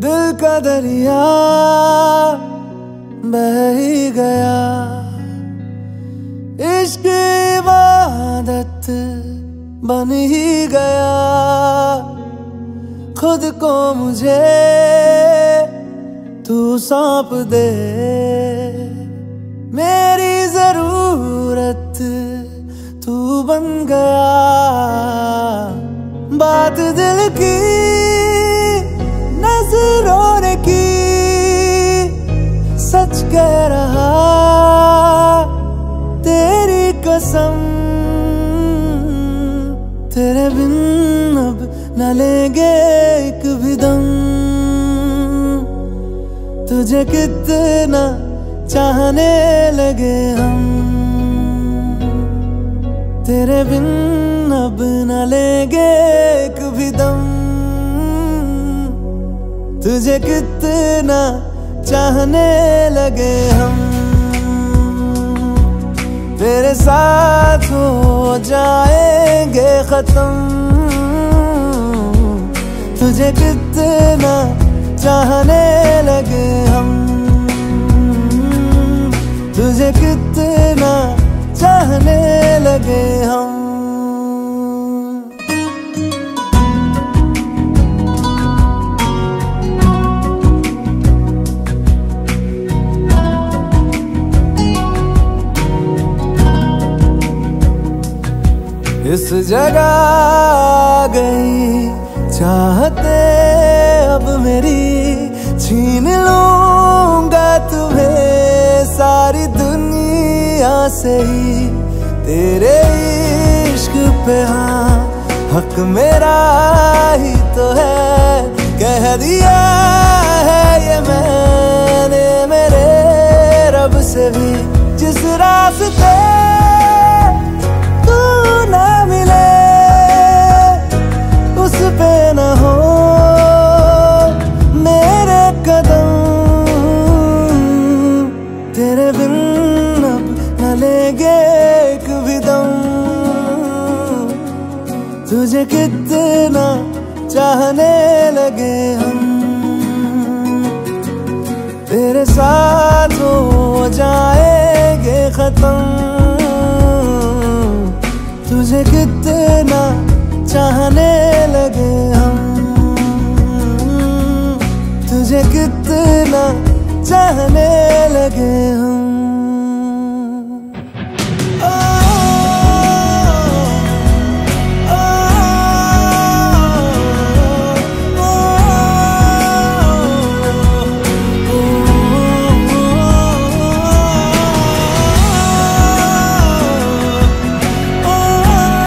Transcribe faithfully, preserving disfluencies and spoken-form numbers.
दिल का दरिया बह ही गया, इश्क़ इबादत बन ही गया। खुद को मुझे तू सौंप दे, मेरी ज़रूरत तू बन गया। बात दिल की नज़रों की, सच कह रहा तेरी कसम। तेरे बिन अब न लेंगे एक भी दम। तुझे कितना चाहने लगे हम, तेरे बिन अब न लेंगे एक भी दम। तुझे कितना चाहने लगे हम, तेरे साथ हो जाएंगे खत्म। तुझे कितना चाहने लगे हम, तुझे कितना चाहने लगे हम। इस जगह आ गई चाहते अब मेरी, छीन लूंगा तुम्हें सारी दुनिया से ही। तेरे इश्क पे हाँ हक मेरा ही तो है, कह दिया है ये मैंने मेरे रब से भी। जिस रास्ते तुझे कितना चाहने लगे हम, तेरे साथ हो जाएंगे खत्म। तुझे कितना चाहने लगे हम, तुझे कितना चाहने लगे हम।